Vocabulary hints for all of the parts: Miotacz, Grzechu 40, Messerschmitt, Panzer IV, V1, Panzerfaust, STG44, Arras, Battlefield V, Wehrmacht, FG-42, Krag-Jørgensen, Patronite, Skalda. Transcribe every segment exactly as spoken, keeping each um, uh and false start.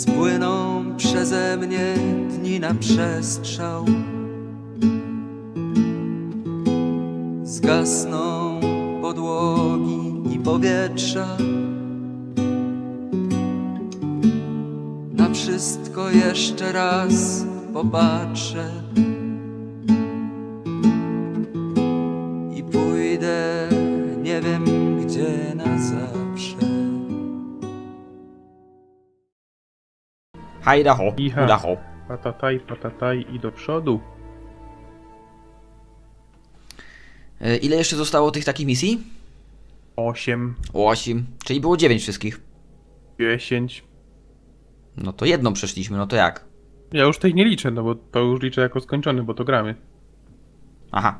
spłyną przeze mnie dni na przestrzał. Zgasną podłogi i powietrza. Na wszystko jeszcze raz popatrzę i pójdę nie wiem gdzie na zawsze. Hajdaho, hajdaho. Patataj, patataj i do przodu. Ile jeszcze zostało tych takich misji? Osiem. Osiem, czyli było dziewięć wszystkich. Dziesięć. No to jedną przeszliśmy, no to jak? Ja już tej nie liczę, no bo to już liczę jako skończony, bo to gramy. Aha.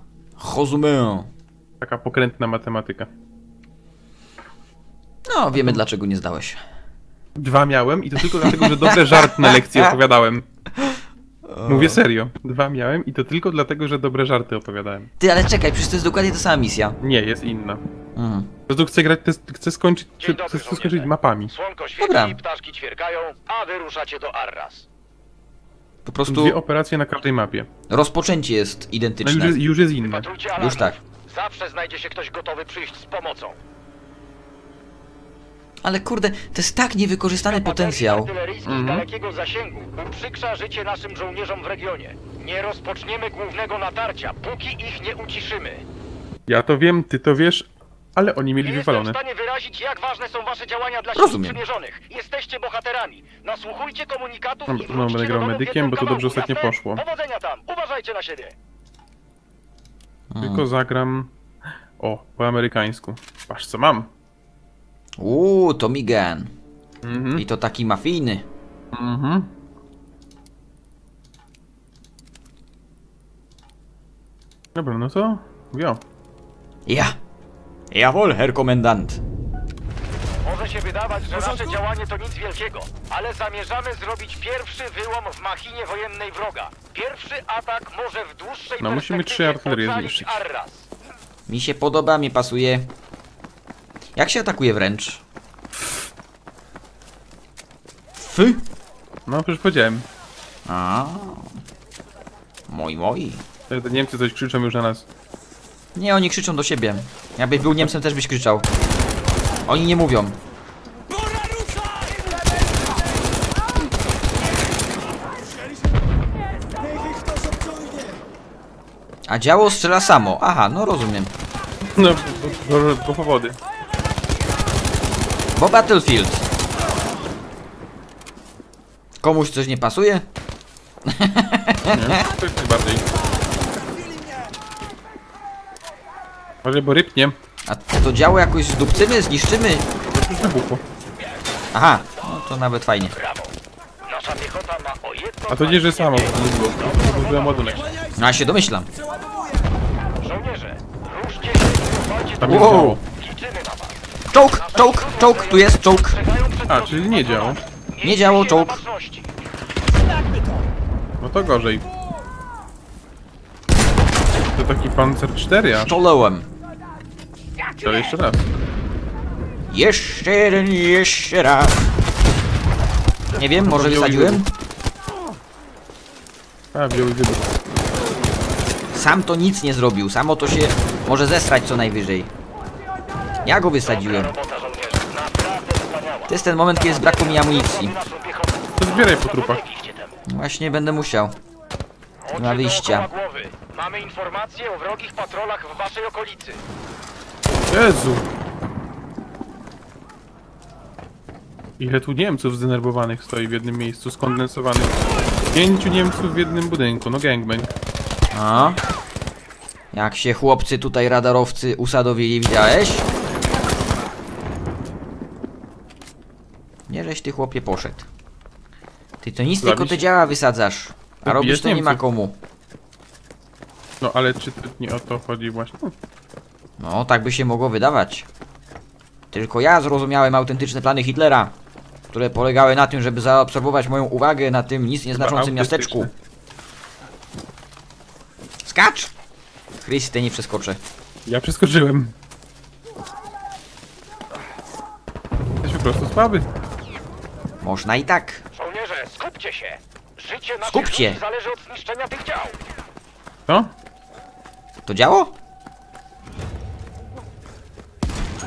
Rozumiem. Taka pokrętna matematyka. No, wiemy dlaczego nie zdałeś. Dwa miałem i to tylko dlatego, że dobre żarty na lekcji opowiadałem. Mówię serio. Dwa miałem i to tylko dlatego, że dobre żarty opowiadałem. Ty, ale czekaj, przecież to jest dokładnie ta sama misja. Nie, jest inna. Mhm. Po prostu chcę grać, chcę skończyć, chcę, dobry, chcę skończyć mapami. Słonko świeci, dobra. Ptaszki ćwierkają, a wy ruszacie do Arras. Po prostu... Dwie operacje na każdej mapie. Rozpoczęcie jest identyczne. No już, jest, już jest inne. Już tak. Zawsze znajdzie się ktoś gotowy przyjść z pomocą. Ale kurde, to jest tak niewykorzystany potencjał. Mm-hmm. Z dalekiego zasięgu uprzykrza życie naszym żołnierzom w regionie. Nie rozpoczniemy głównego natarcia, póki ich nie uciszymy. Ja to wiem, ty to wiesz, ale oni mieli wywalone. Nie jestem w stanie wyrazić, jak ważne są wasze działania dla sił przymierzonych. Jesteście bohaterami. Nasłuchujcie komunikatów i wróćcie do domu w jednym kawałku. No, będę grał medykiem, bo to dobrze ostatnio poszło. Powodzenia tam, uważajcie na siebie. Hmm. Tylko zagram... O, po amerykańsku. Patrz co mam. Uuu, to Migan. Mhm. I to taki mafijny. Mhm. Dobra, no to... Ja. Ja. Jawohl, Herr Kommandant. Może się wydawać, że nasze działanie to nic wielkiego, ale zamierzamy zrobić pierwszy wyłom w machinie wojennej wroga. Pierwszy atak może w dłuższej no, musimy trzy artylerie zniszczyć. Mi się podoba, mi pasuje. Jak się atakuje wręcz? F? No, przecież powiedziałem. A. Moi, moi. Te Niemcy coś krzyczą już na nas. Nie, oni krzyczą do siebie. Jakbyś był Niemcem, też byś krzyczał. Oni nie mówią. A działo strzela samo. Aha, no rozumiem. No, po powody. Bo Battlefield. Komuś coś nie pasuje? Nie, coś najbardziej. Może bo rybnie. A to działo jakoś zdupcymy, zniszczymy? Aha, no to nawet fajnie. A to nie, że samo. No ja się domyślam. Wow. Czołg, czołg, czołg, tu jest czołg. A, czyli nie działo. Nie działo czołg. No to gorzej. To taki Panzer cztery aż. Sztolełem. To jeszcze raz. Jeszcze jeden, jeszcze raz. Nie wiem, może wysadziłem? A, wziął wybuch. Sam to nic nie zrobił, samo to się może zesrać co najwyżej. Ja go wysadziłem. To jest ten moment, kiedy zbrakło mi amunicji. To zbieraj po trupach. Właśnie będę musiał. Nie ma wyjścia. Mamy informacje o wrogich patrolach w waszej okolicy. Jezu! Ile tu Niemców zdenerwowanych stoi w jednym miejscu, skondensowanych. Pięciu Niemców w jednym budynku, no gangbang. A? Jak się chłopcy tutaj radarowcy usadowili, widziałeś? Nie żeś ty chłopie poszedł. Ty to nic, Zabić. tylko te działa wysadzasz. A robisz to Niemcy. Nie ma komu. No ale czy to nie o to chodzi właśnie? No, tak by się mogło wydawać. Tylko ja zrozumiałem autentyczne plany Hitlera, które polegały na tym, żeby zaabsorbować moją uwagę na tym nic nieznaczącym miasteczku. Skacz! Chryste, nie przeskoczę. Ja przeskoczyłem. Jesteś po prostu słaby. Można i tak. Żołnierze, skupcie się! Życie naszych zależy od zniszczenia tych dział. Co? To działo?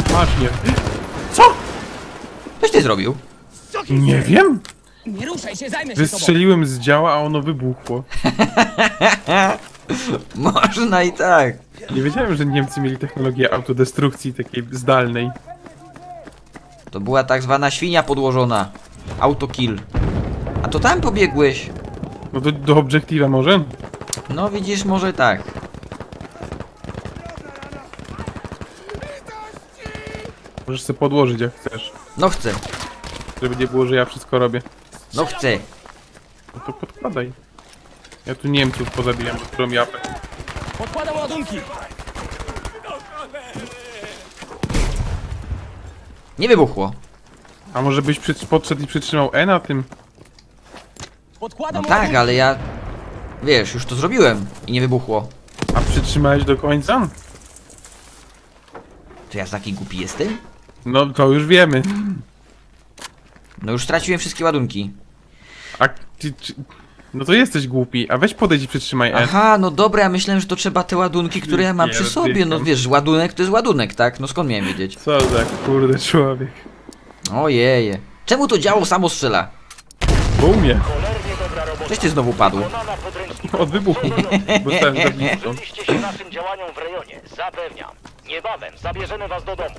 Właśnie. Co? Coś ty zrobił? Nie wiem. Nie ruszaj się, zajmę się tobą. Wystrzeliłem z działa, a ono wybuchło. Można i tak. Nie wiedziałem, że Niemcy mieli technologię autodestrukcji takiej zdalnej. To była tak zwana świnia podłożona. Autokill. A to tam pobiegłeś. No to do obiektywa może? No widzisz, może tak. Możesz sobie podłożyć jak chcesz. No chcę. Żeby nie było, że ja wszystko robię. No chcę. No to podkładaj. Ja tu Niemców pozabijam, bo którą japę. Podkładam ładunki. Nie wybuchło. A może byś podszedł i przytrzymał E na tym? No tak, ale ja... Wiesz, już to zrobiłem i nie wybuchło. A przytrzymałeś do końca? To ja taki głupi jestem? No to już wiemy. No już straciłem wszystkie ładunki. A ty... Czy... No to jesteś głupi, a weź podejdź i przytrzymaj E. Aha, no dobra, ja myślałem, że to trzeba te ładunki, które ja mam nie, przy sobie. No wiesz, ładunek to jest ładunek, tak? No skąd miałem wiedzieć? Co za kurde człowiek. Ojeje. Czemu to działo samo strzela? Bo umie. Coś ty znowu padł. Od wybuchu. Bo stałem za blisko. Się naszym działaniom w rejonie, zapewniam. Niebawem zabierzemy was do domu.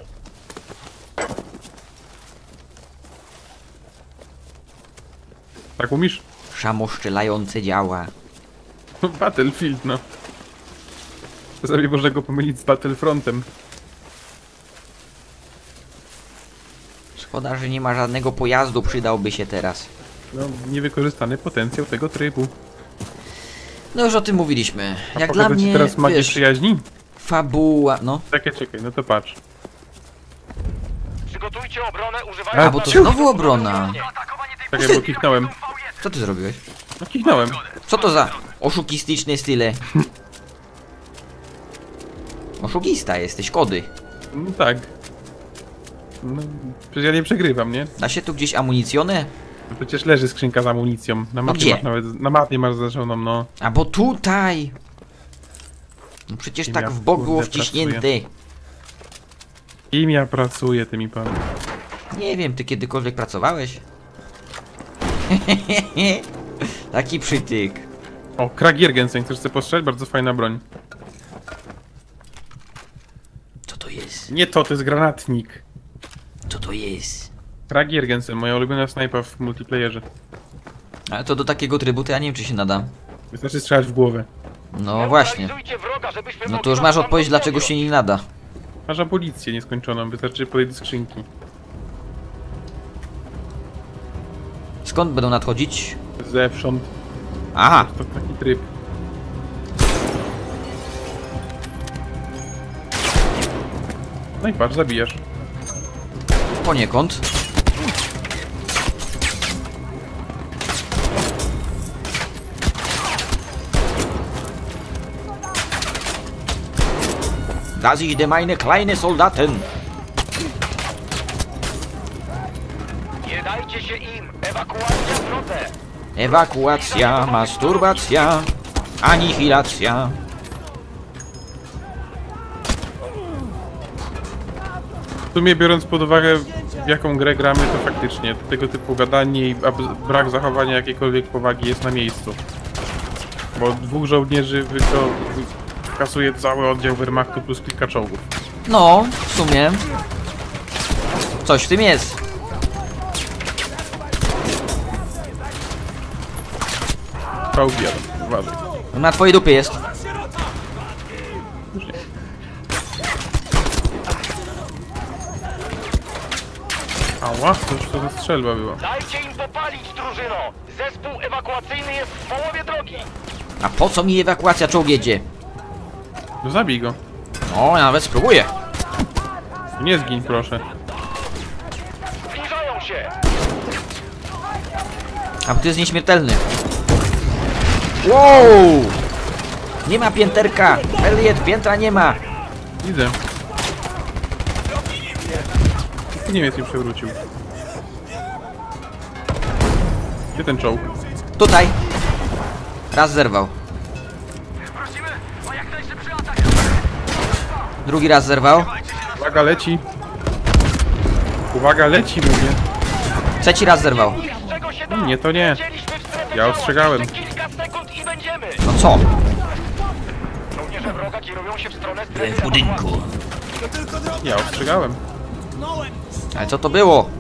Tak umisz? Szamoszczelające działa. Battlefield, no. Czasami można go pomylić z Battlefrontem. Szkoda, że nie ma żadnego pojazdu, przydałby się teraz. No, niewykorzystany potencjał tego trybu. No już o tym mówiliśmy. A jak dla mnie, teraz magię wiesz, przyjaźni? Fabuła, no. Czekaj, czekaj, no to patrz. Przygotujcie obronę, używając... A, bo to znowu obrona. Czekaj, bo kichnąłem. Co ty zrobiłeś? No kichnąłem. Co to za oszukistyczne style? Oszukista jesteś, kody. No tak. No, przecież ja nie przegrywam, nie? Da się tu gdzieś amunicjonę? No przecież leży skrzynka z amunicją. Na mapie no masz nawet, na mapie masz zaznaczoną, no. A bo tutaj! No przecież Kim tak ja w bok było wciśnięty. Kim ja pracuję, tymi pan? Nie wiem, ty kiedykolwiek pracowałeś? Taki przytyk. O, Krag-Jørgensen, chcesz sobie postrzelać? Bardzo fajna broń. Co to jest? Nie to, to jest granatnik. Co to jest? Krag-Jørgensen, moja ulubiona snajpa w multiplayerze. Ale to do takiego trybu to ja nie wiem, czy się nada. Wystarczy strzelać w głowę. No właśnie. No to już masz odpowiedź, dlaczego się nie nada. Masz abolicję nieskończoną, wystarczy podejść do skrzynki. Skąd będą nadchodzić? Zewsząd. Aha! To taki tryb. No i patrz, zabijasz. Poniekąd. Das ist meine kleine Soldaten. Nie dajcie się im. Ewakuacja w drodze. Ewakuacja, masturbacja, anihilacja. W sumie biorąc pod uwagę w jaką grę gramy, to faktycznie tego typu gadanie i brak zachowania jakiejkolwiek powagi jest na miejscu. Bo dwóch żołnierzy to kasuje cały oddział Wehrmachtu plus kilka czołgów. No, w sumie. Coś w tym jest. Czołgi, uważaj. Na twojej dupie jest. Ała, to już to strzelba była. Dajcie im popalić, drużyno! Zespół ewakuacyjny jest w połowie drogi! A po co mi ewakuacja, czołg jedzie? No zabij go. O, ja nawet spróbuję. Nie zgiń, proszę. Zbliżają się! A ty jest nieśmiertelny. Wow! Nie ma pięterka! Elliot, piętra nie ma! Widzę. Niemiec mi przewrócił. Gdzie ten czołg? Tutaj! Raz zerwał. Drugi raz zerwał. Uwaga, leci. Uwaga, leci, mówię. Trzeci raz zerwał. Nie, to nie. Ja ostrzegałem. No co? W budynku. Ja ostrzegałem. Ale co to było?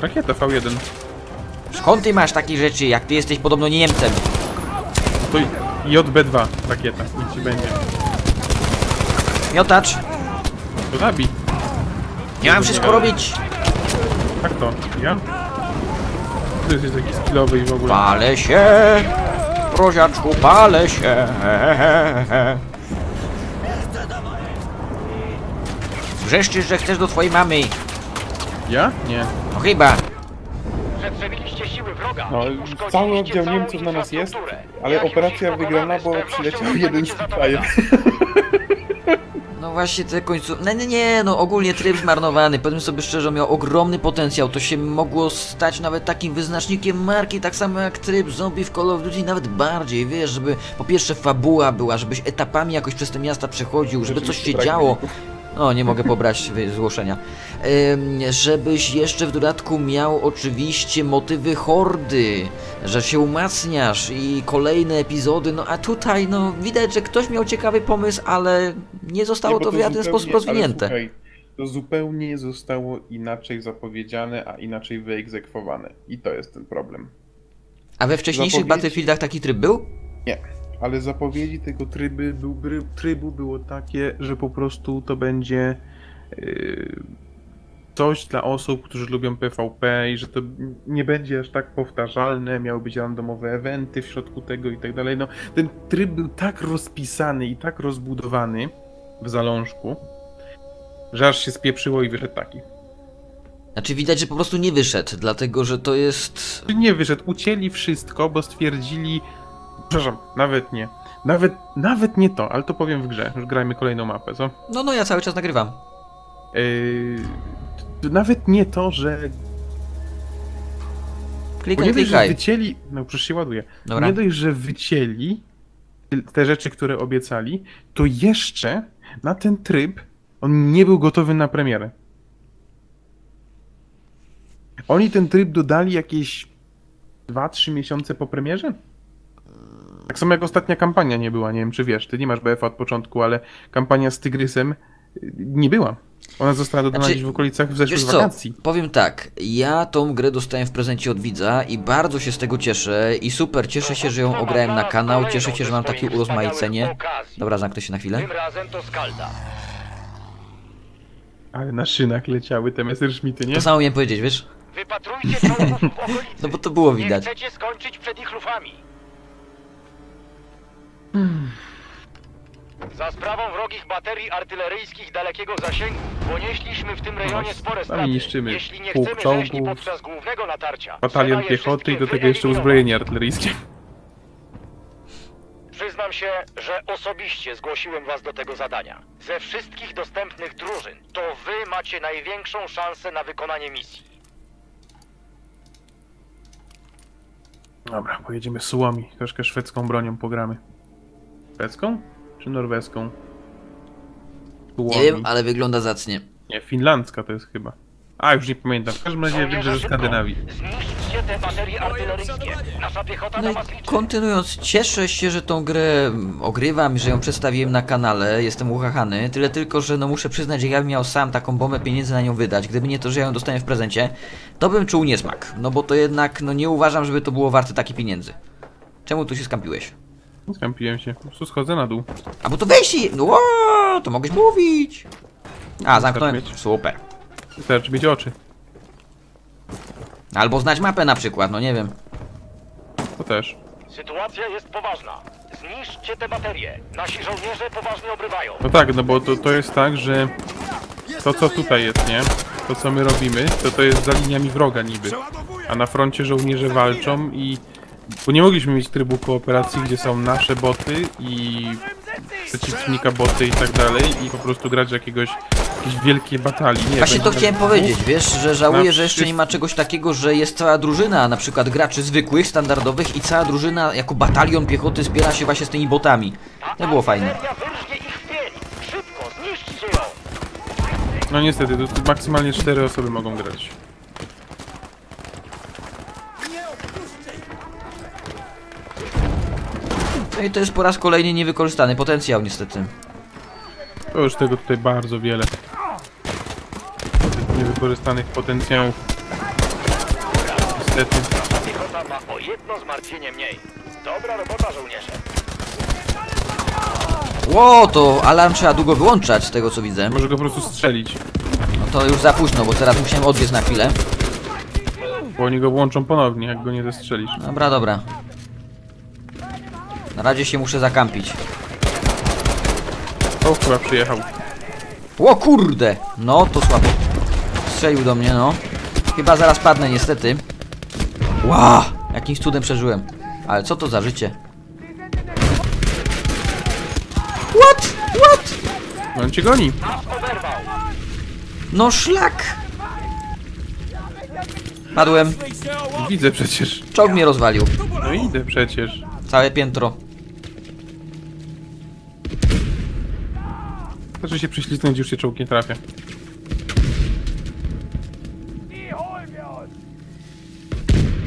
Rakieta V jeden. Skąd ty masz takich rzeczy, jak ty jesteś podobno nie Niemcem? To J B dwa rakieta, nic ci będzie. Miotacz. To zabij. Ja mam wszystko robić. Tak to, ja? Ty jesteś taki skillowy i w ogóle. Palę się! Proziaczku, palę się! Wrzeszczysz, że chcesz do twojej mamy. Ja? Nie. No chyba. No, cały oddział Niemców na nas jest, ale operacja wygrana, bo przyleciał jeden z Kitajem. No właśnie te końcówki... No nie, nie, no ogólnie tryb zmarnowany, powiem sobie szczerze, miał ogromny potencjał, to się mogło stać nawet takim wyznacznikiem marki, tak samo jak tryb zombie w Call of Duty, nawet bardziej, wiesz, żeby po pierwsze fabuła była, żebyś etapami jakoś przez te miasta przechodził, żeby coś się działo. O, nie mogę pobrać zgłoszenia. Ym, żebyś jeszcze w dodatku miał oczywiście motywy hordy, że się umacniasz i kolejne epizody, no a tutaj no widać, że ktoś miał ciekawy pomysł, ale nie zostało nie, to w żaden sposób rozwinięte. Słuchaj, to zupełnie zostało inaczej zapowiedziane, a inaczej wyegzekwowane. I to jest ten problem. A we wcześniejszych Zapowiedź... Battlefieldach taki tryb był? Nie. Ale zapowiedzi tego tryby, trybu było takie, że po prostu to będzie yy, coś dla osób, którzy lubią P V P i że to nie będzie aż tak powtarzalne, miały być randomowe eventy w środku tego i tak dalej. No, ten tryb był tak rozpisany i tak rozbudowany w zalążku, że aż się spieprzyło i wyszedł taki. Znaczy widać, że po prostu nie wyszedł, dlatego że to jest... Nie wyszedł, ucięli wszystko, bo stwierdzili... Przepraszam, nawet nie. Nawet, nawet nie to, ale to powiem w grze. Już grajmy kolejną mapę, co? No, no, ja cały czas nagrywam. Yy, nawet nie to, że... Klikaj, nie dość, klikaj. Że wycięli... No, przecież się ładuje. Dobra. Nie dość, że wycięli te rzeczy, które obiecali, to jeszcze na ten tryb on nie był gotowy na premierę. Oni ten tryb dodali jakieś dwa trzy miesiące po premierze? Tak samo jak ostatnia kampania nie była, nie wiem czy wiesz, ty nie masz B F od początku, ale kampania z Tygrysem nie była. Ona została dodana znaczy, gdzieś w okolicach w zeszłych wakacji. Powiem tak, ja tą grę dostałem w prezencie od widza i bardzo się z tego cieszę i super, cieszę się, że ją ograłem na kanał, cieszę się, że mam takie urozmaicenie. Dobra, zamknę się na chwilę. Tym razem to Skalda. Ale na szynach leciały te Messerschmitty, nie? To samo miałem powiedzieć, wiesz? Wypatrujcie czołgów w okolicy. No bo to było widać. Nie chcecie skończyć przed ich lufami. Hmm. Za sprawą wrogich baterii artyleryjskich dalekiego zasięgu ponieśliśmy w tym rejonie spore straty. Niszczymy jeśli nie chcemy zejść podczas głównego natarcia. Batalion piechoty i do tego jeszcze uzbrojenie artyleryjskie. Przyznam się, że osobiście zgłosiłem was do tego zadania. Ze wszystkich dostępnych drużyn to wy macie największą szansę na wykonanie misji. Dobra, pojedziemy sułami. Troszkę szwedzką bronią pogramy. Szwedzką? Czy norweską? Tułomi. Nie wiem, ale wygląda zacnie. Nie, finlandzka to jest chyba. A, już nie pamiętam. W każdym razie wiem, że ze Skandynawii. No i kontynuując, cieszę się, że tą grę ogrywam, że ją przedstawiłem na kanale. Jestem uchachany. Tyle tylko, że no muszę przyznać, że ja bym miał sam taką bombę pieniędzy na nią wydać. Gdyby nie to, że ja ją dostałem w prezencie, to bym czuł niesmak. No bo to jednak, no nie uważam, żeby to było warte takich pieniędzy. Czemu tu się skampiłeś? Nie skampiłem się, po prostu schodzę na dół. A bo to weź i... No, o, to mogłeś mówić. A, zamknąłem. Super. Wystarczy mieć oczy. Albo znać mapę na przykład, no nie wiem. To też. Sytuacja jest poważna. Zniszczcie te baterie. Nasi żołnierze poważnie obrywają. No tak, no bo to, to jest tak, że to co tutaj jest, nie? To co my robimy, to to jest za liniami wroga niby. A na froncie żołnierze walczą i... Bo nie mogliśmy mieć trybu kooperacji, gdzie są nasze boty i przeciwnika boty i tak dalej i po prostu grać jakiegoś jakiejś wielkiej batalii. Nie, właśnie to chciałem powiedzieć, wiesz, że żałuję, że jeszcze nie ma czegoś takiego, że jest cała drużyna na przykład graczy zwykłych, standardowych i cała drużyna jako batalion piechoty spiera się właśnie z tymi botami. To było fajne. No niestety, to, to maksymalnie cztery osoby mogą grać. No i to jest po raz kolejny niewykorzystany potencjał niestety. To już tego tutaj bardzo wiele. Tych niewykorzystanych potencjałów. Niestety. Piechota ma o jedno zmartwienie mniej. Dobra robota, żołnierze. Ło, to alarm trzeba długo wyłączać z tego co widzę. Może go po prostu strzelić. No to już za późno, bo teraz musiałem odbiec na chwilę. Bo oni go włączą ponownie, jak go nie zestrzelisz. Dobra, dobra. Na razie się muszę zakampić. O, chyba przyjechał. O kurde! No, to słabo. Strzelił do mnie, no. Chyba zaraz padnę, niestety. Ła! Jakimś cudem przeżyłem. Ale co to za życie? What? What? On cię goni. No szlak! Padłem. Widzę przecież. Czołg mnie rozwalił. No idę przecież. Całe piętro. Znaczy się prześlizgnąć, już się czołg nie trafia.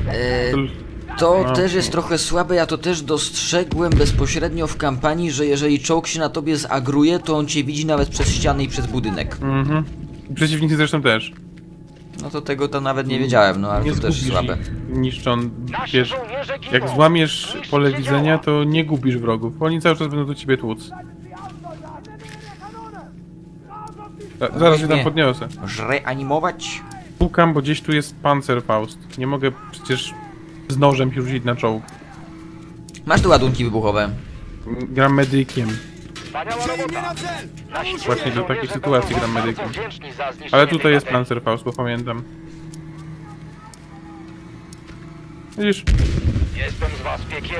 Eee, to no. też jest trochę słabe, ja to też dostrzegłem bezpośrednio w kampanii, że jeżeli czołg się na tobie zagruje, to on cię widzi nawet przez ściany i przez budynek. Mhm. Przeciwnicy zresztą też. No to tego to nawet nie wiedziałem, no ale nie to też słabe. Niszczą, wiesz, jak złamiesz pole widzenia, to nie gubisz wrogów, bo oni cały czas będą do ciebie tłuc. Ta, zaraz się tam podniosę. Zreanimować? Pukam, bo gdzieś tu jest Panzerfaust. Nie mogę przecież z nożem już iść na czołg. Masz tu ładunki wybuchowe. Gram medykiem. Właśnie do takich sytuacji gram medykiem. Ale tutaj jest Panzerfaust, bo pamiętam. Widzisz?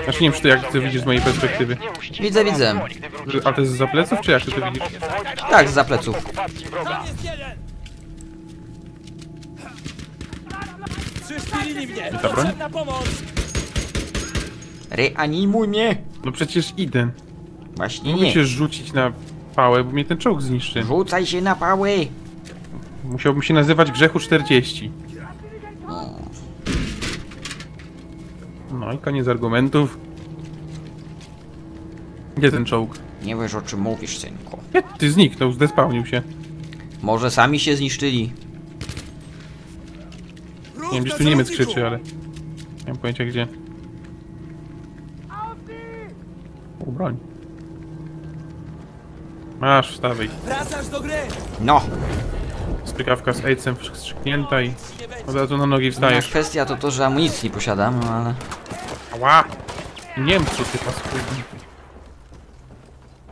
Znaczy nie wiem, czy ty jak ty widzisz z mojej perspektywy. Widzę, widzę. A to jest zza pleców, czy jak ty to widzisz? Tak, zza pleców. I ta broń? Reanimuj mnie! No przecież idę. Właśnie nie. Muszę się rzucić na pałę, bo mnie ten czołg zniszczy. Rzucaj się na pałę! Musiałbym się nazywać Grzechu czterdzieści. No i koniec argumentów. Gdzie ten czołg? Nie wiesz o czym mówisz, synku. Nie, ty zniknął, zdespałnił się. Może sami się zniszczyli. Nie wiem, gdzieś tu Niemiec krzyczy, ale... Nie mam pojęcia gdzie. O, broń. Masz, wstawaj. No. Strykawka z ejcem wstrzyknięta i od razu na nogi wstajesz. No, kwestia to to, że amunicji nie posiadam, no ale... Ała! Niemcy ty paskudni.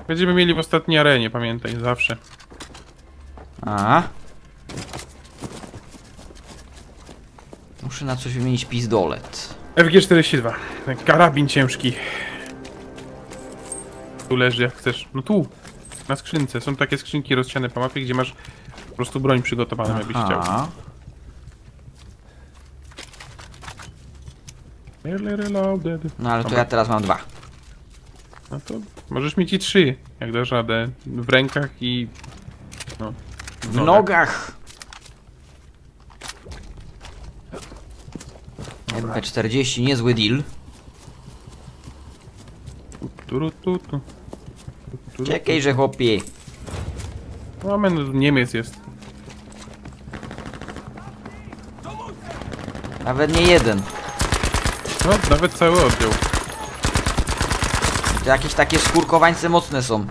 Będziemy mieli w ostatniej arenie, pamiętaj, zawsze. A. Muszę na coś wymienić pizdolet. F G czterdzieści dwa. Karabin ciężki. Tu leży jak chcesz. No tu! Na skrzynce. Są takie skrzynki rozsiane po mapie, gdzie masz po prostu broń przygotowaną, jakbyś chciał. No ale to ja teraz mam dwa. No to możesz mieć i trzy, jak dasz radę. W rękach i... No, w nogach! W nogach. M P czterdzieści, niezły deal. Tu, tu, tu. Czekaj, że chłopie. No, Niemiec jest. Nawet nie jeden. No, nawet cały oddział. To jakieś takie skórkowańce mocne są.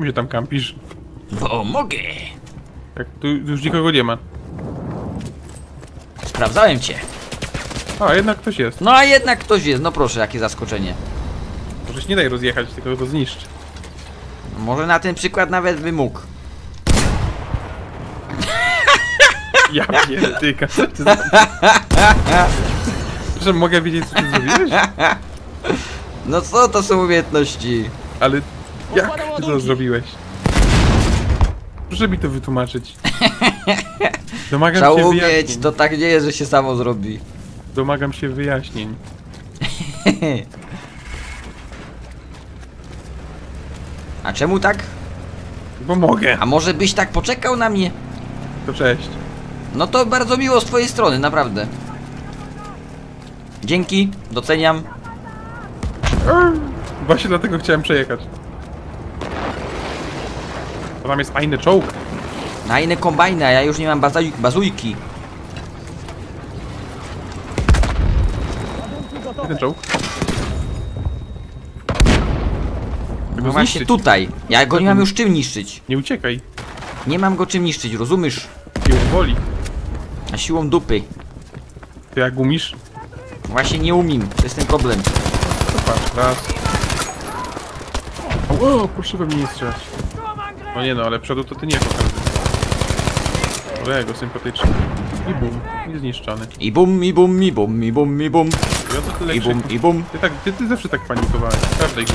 Mi się tam kampisz. Bo mogę! Tak, tu już nikogo nie ma. Sprawdzałem cię. A, jednak ktoś jest. No a jednak ktoś jest, no proszę, jakie zaskoczenie. Może się nie daj rozjechać, tylko go zniszczy. Może na ten przykład nawet by mógł. Ja pierdyka, co ty zrobiłeś? Proszę, mogę wiedzieć, co ty zrobiłeś? No co to są umiejętności? Ale jak ty to zrobiłeś? Proszę mi to wytłumaczyć. Domagam Trzeba się umieć, wyjaśnień. To tak nie jest, że się samo zrobi. Domagam się wyjaśnień. A czemu tak? Bo mogę. A może byś tak poczekał na mnie? To cześć. No to bardzo miło z twojej strony, naprawdę. Dzięki, doceniam. Właśnie dlatego chciałem przejechać. To tam jest fajny czołg. Na inne kombajny, a ja już nie mam bazuj bazujki. Ten czołg. No właśnie tutaj. Ja go nie mam już czym niszczyć. Nie uciekaj. Nie mam go czym niszczyć, rozumiesz? Siłą woli. A siłą dupy. Ty jak umisz? Właśnie nie umiem, to jest ten problem. Patrz, raz. O, o, proszę we mnie nie strzelać. No nie no, ale przodu to ty nie pokażę. Ale go sympatycznie. I bum, i zniszczony. I bum, i bum, i bum, i bum, i bum. Ja to tyle I bum, i bum. Ty, tak, ty, ty zawsze tak panikowałeś, każdej grze.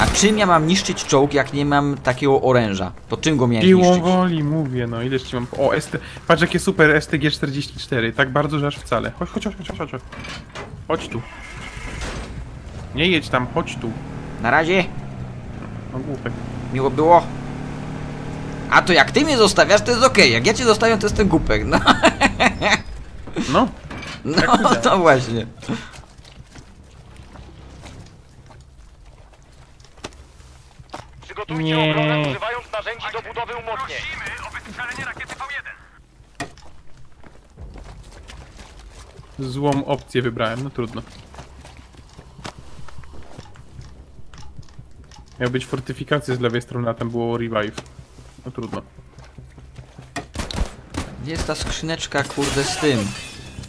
A czym ja mam niszczyć czołg, jak nie mam takiego oręża? To czym go miałem niszczyć? Siłą woli, mówię, no ileż ci mam... O, S T... Patrz jakie super S T G czterdzieści cztery, tak bardzo, że aż wcale. Chodź, chodź, chodź, chodź, chodź. Chodź tu. Nie jedź tam, chodź tu. Na razie. No głupek. Miło było. A to jak ty mnie zostawiasz, to jest okej, okay. Jak ja cię zostawiam, to jestem głupek, no. No. No, to właśnie. Przygotujcie obronę, używając narzędzi do budowy umocnień. Prosimy o wystrzelenie rakiety V jeden. Złą opcję wybrałem, no trudno. Miał być fortyfikacje z lewej strony, a tam było revive. No trudno. Gdzie jest ta skrzyneczka, kurde, z tym?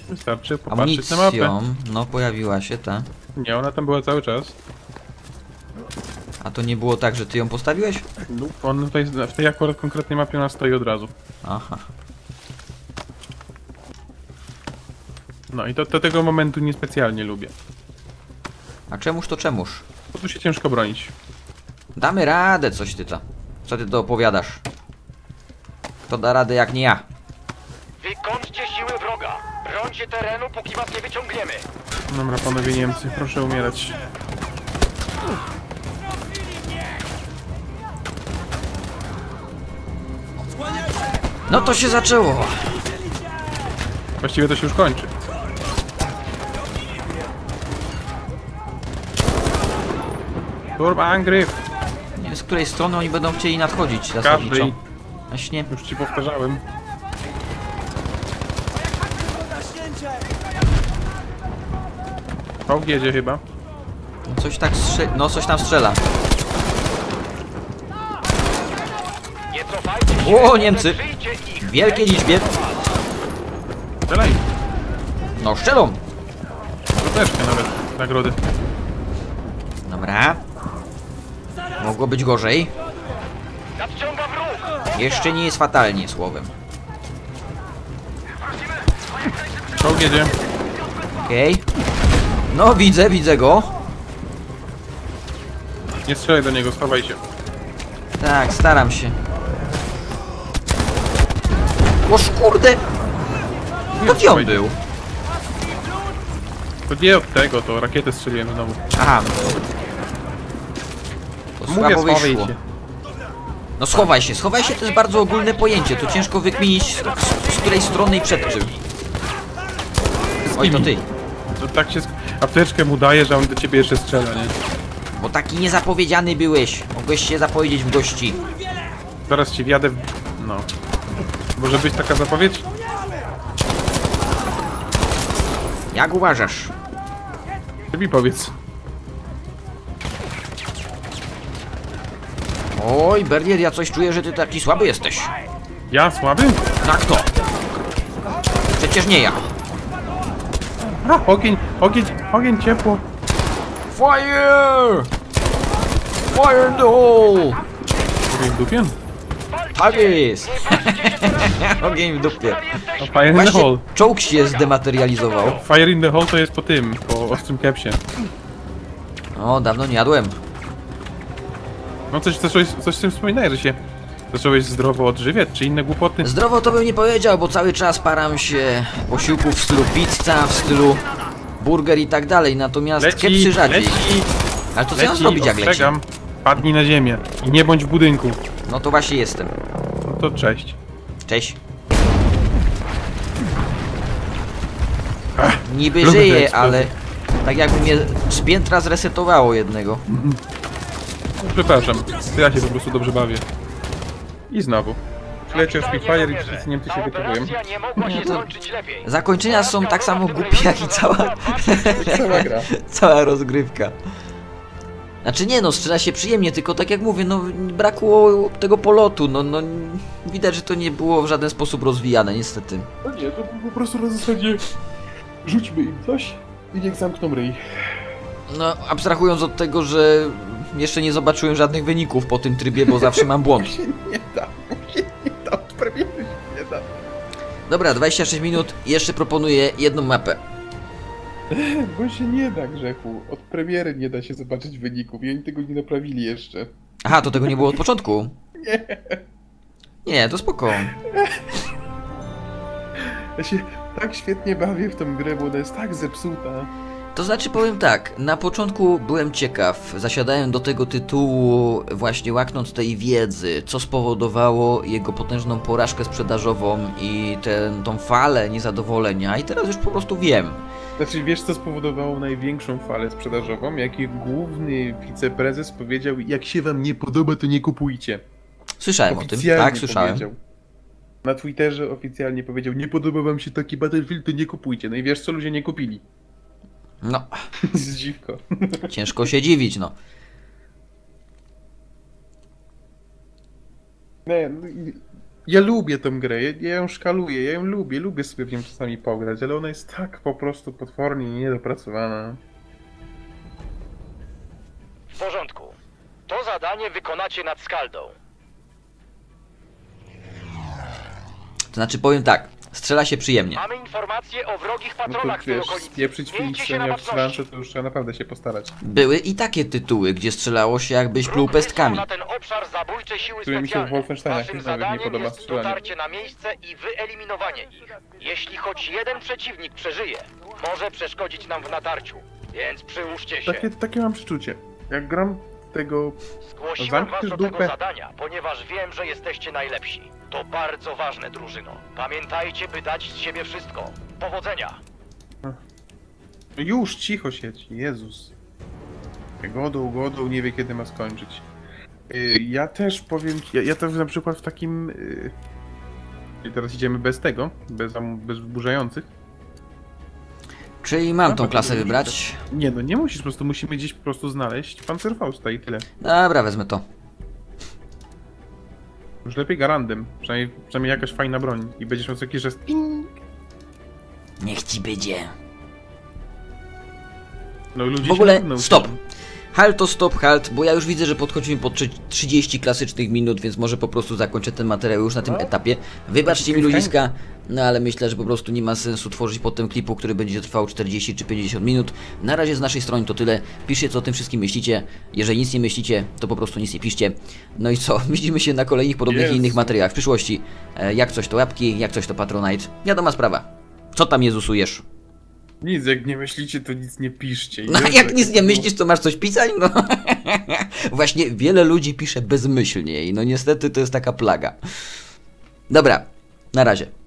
Wystarczy popatrzeć amunicją. Na mapę. No pojawiła się ta. Nie, ona tam była cały czas. A to nie było tak, że ty ją postawiłeś? No, on tutaj, w tej akurat konkretnej mapie ona stoi od razu. Aha. No i to, to tego momentu niespecjalnie lubię. A czemuż to czemuż? Bo tu się ciężko bronić. Damy radę, coś ty ta. Co ty to opowiadasz? Kto da radę jak nie ja? Wykończcie siły wroga! Brońcie terenu, póki was nie wyciągniemy! Dobra panowie Niemcy, proszę umierać. No to się zaczęło! Właściwie to się już kończy. Turbo angryf! Z której strony oni będą chcieli nadchodzić zasadniczo. Właśnie. Już ci powtarzałem. Czołg jedzie chyba. No coś tak strzela. No coś tam strzela. O, Niemcy! W wielkiej liczbie. Strzelaj. No strzelą! Zresztą nawet nagrody. Dobra. Mogło być gorzej. Jeszcze nie jest fatalnie, słowem. Czołg jedzie. Okej. Okay. No widzę, widzę go. Nie strzelaj do niego, schowaj się. Tak, staram się. Boż kurde! To gdzie on był? To nie od tego, to rakietę strzeliłem znowu. Aha. Mówię, schowaj się. No schowaj się, schowaj się to jest bardzo ogólne pojęcie, to ciężko wykminić z, z której strony i przed czym. Oj to ty. To tak się apteczkę mu daje, że on do ciebie jeszcze strzela, nie? Bo taki niezapowiedziany byłeś, mogłeś się zapowiedzieć w gości. Zaraz ci wjadę w... no. Może być taka zapowiedź? Jak uważasz? Ty mi powiedz. Oj, Bernier, ja coś czuję, że ty taki słaby jesteś. Ja słaby? Tak to. Przecież nie ja. A, ogień, ogień, ogień, ciepło. Fire! Fire, no! Ogień w dupie? Harris! Ogień w dupie. Fire in the hole. Czołg się zdematerializował. Fire in the hole to jest po tym, po ostrym kepsie. O, dawno nie jadłem. No coś, coś, coś z tym wspominaj, że się zacząłeś zdrowo odżywiać, czy inne głupoty? Zdrowo to bym nie powiedział, bo cały czas param się posiłków w stylu pizza, w stylu burger i tak dalej, natomiast leci, kepsy rzadziej. Leci, ale to co ja zrobić, jak leci? Padnij na ziemię i nie bądź w budynku. No to właśnie jestem. No to cześć. Cześć. Ach, niby żyję, ale tak jakby mnie z piętra zresetowało jednego. Przepraszam, ja się po prostu dobrze bawię. I znowu. Przyleciał Spitfire i wszyscy nim ty się wypowiem. Zakończenia są tak samo głupie jak i cała... cała gra. Cała rozgrywka. Znaczy nie no, strzela się przyjemnie, tylko tak jak mówię, no brakło tego polotu, no, no widać, że to nie było w żaden sposób rozwijane, niestety. No nie, to po prostu na zasadzie rzućmy im coś i niech zamkną ryj. No, abstrahując od tego, że jeszcze nie zobaczyłem żadnych wyników po tym trybie, bo zawsze mam błąd. Nie da, nie da, prawie nie da. Dobra, dwadzieścia sześć minut, jeszcze proponuję jedną mapę. Bo się nie da, Grzechu. Od premiery nie da się zobaczyć wyników i oni tego nie naprawili jeszcze. Aha, to tego nie było od początku? Nie. Nie, to spoko. Ja się tak świetnie bawię w tą grę, bo ona jest tak zepsuta. To znaczy powiem tak, na początku byłem ciekaw, zasiadałem do tego tytułu właśnie łaknąc tej wiedzy, co spowodowało jego potężną porażkę sprzedażową i ten, tą falę niezadowolenia i teraz już po prostu wiem. Znaczy wiesz co spowodowało największą falę sprzedażową? Jaki główny wiceprezes powiedział, jak się wam nie podoba to nie kupujcie. Słyszałem oficjalnie o tym, tak słyszałem. Powiedział. Na Twitterze oficjalnie powiedział, nie podoba wam się taki Battlefield to nie kupujcie, no i wiesz co ludzie nie kupili. No. Dziwko. Ciężko się dziwić, no. Nie, no, ja lubię tę grę, ja, ja ją szkaluję, ja ją lubię, lubię sobie w nią czasami pograć, ale ona jest tak po prostu potwornie niedopracowana. W porządku. To zadanie wykonacie nad Skaldą. To znaczy powiem tak. Strzela się przyjemnie. Mamy informacje o wrogich patronach no to, wiesz, w tej okolicy. Spieprzyć filmiczenia w strzelance, to już trzeba naprawdę się postarać. Były i takie tytuły, gdzie strzelało się jakbyś pluł pestkami. Na ten obszar zabójcze siły specjalne. Mi się w Wolfensteinach nawet nie podoba strzelanie. Dotarcie na miejsce i wyeliminowanie ich. Jeśli choć jeden przeciwnik przeżyje, może przeszkodzić nam w natarciu. Więc przyłóżcie się. Takie, takie mam przeczucie. Jak gram tego... Zgłosiłem was do tego zadania, ponieważ wiem, że jesteście najlepsi. To bardzo ważne, drużyno. Pamiętajcie, by dać z siebie wszystko. Powodzenia! Już cicho siedź, Jezus. Godą, godą, nie wie kiedy ma skończyć. Ja też powiem... Ja, ja też na przykład w takim... I teraz idziemy bez tego, bez, bez wzburzających. Czyli mam no, tą klasę wybrać? Nie no, nie musisz, po prostu musimy gdzieś po prostu znaleźć Panzerfausta i tyle. Dobra, wezmę to. Już lepiej garandem, przynajmniej, przynajmniej jakaś fajna broń i będziesz miał taki gest. Ping! Niech ci będzie. No ludzie w ogóle się stop! Halt to stop, halt, bo ja już widzę, że podchodzimy pod trzydzieści klasycznych minut, więc może po prostu zakończę ten materiał już na tym no. etapie. Wybaczcie mi ludziska, no ale myślę, że po prostu nie ma sensu tworzyć potem klipu, który będzie trwał czterdzieści czy pięćdziesiąt minut. Na razie z naszej strony to tyle. Piszcie, co o tym wszystkim myślicie. Jeżeli nic nie myślicie, to po prostu nic nie piszcie. No i co? Widzimy się na kolejnych podobnych yes. i innych materiałach w przyszłości. Jak coś to łapki, jak coś to Patronite. Wiadoma sprawa. Co tam Jezusujesz? Nic, jak nie myślicie, to nic nie piszcie. No Jezu, jak nic nie myślisz, to masz coś pisać? No. Właśnie wiele ludzi pisze bezmyślnie i no niestety to jest taka plaga. Dobra, na razie.